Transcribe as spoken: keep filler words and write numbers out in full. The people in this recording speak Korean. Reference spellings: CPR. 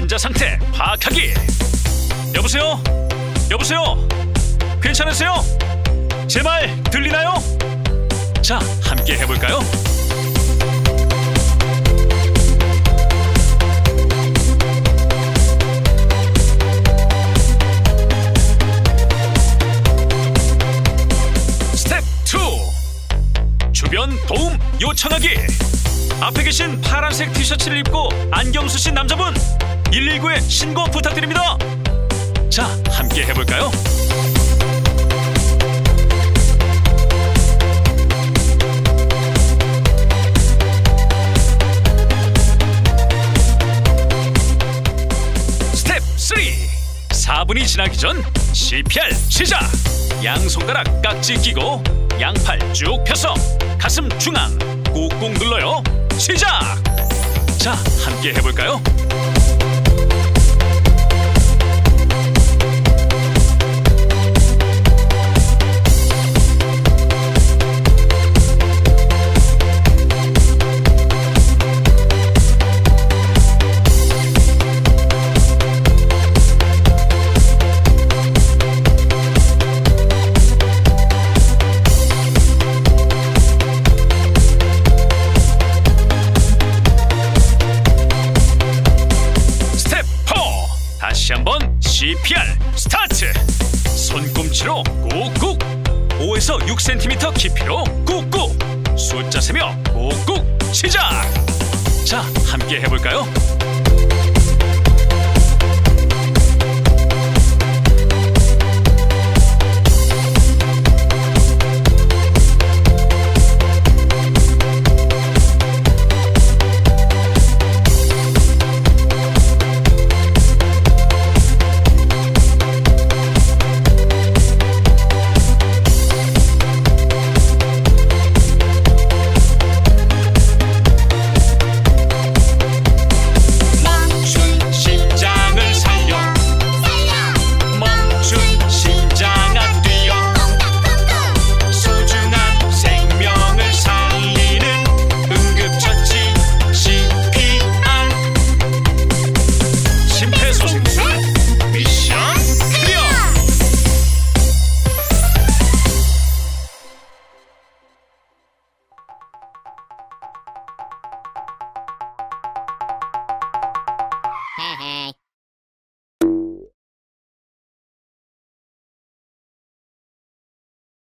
환자 상태 파악하기. 여보세요? 여보세요? 괜찮으세요? 제 말 들리나요? 자, 함께 해볼까요? 스텝 투. 주변 도움 요청하기. 앞에 계신 파란색 티셔츠를 입고 안경 쓰신 남자분, 일일구에 신고 부탁드립니다. 자, 함께 해볼까요? 스텝 쓰리. 사 분이 지나기 전 씨피알 시작! 양손가락 깍지 끼고 양팔 쭉 펴서 가슴 중앙 꾹꾹 눌러요. 시작! 자, 함께 해볼까요? 다시 한번 씨피알 스타트! 손꿈치로 꾹꾹! 오에서 육 센티미터 깊이로 꾹꾹! 숫자 세며 꾹꾹! 시작! 자, 함께 해볼까요? Hey, hey.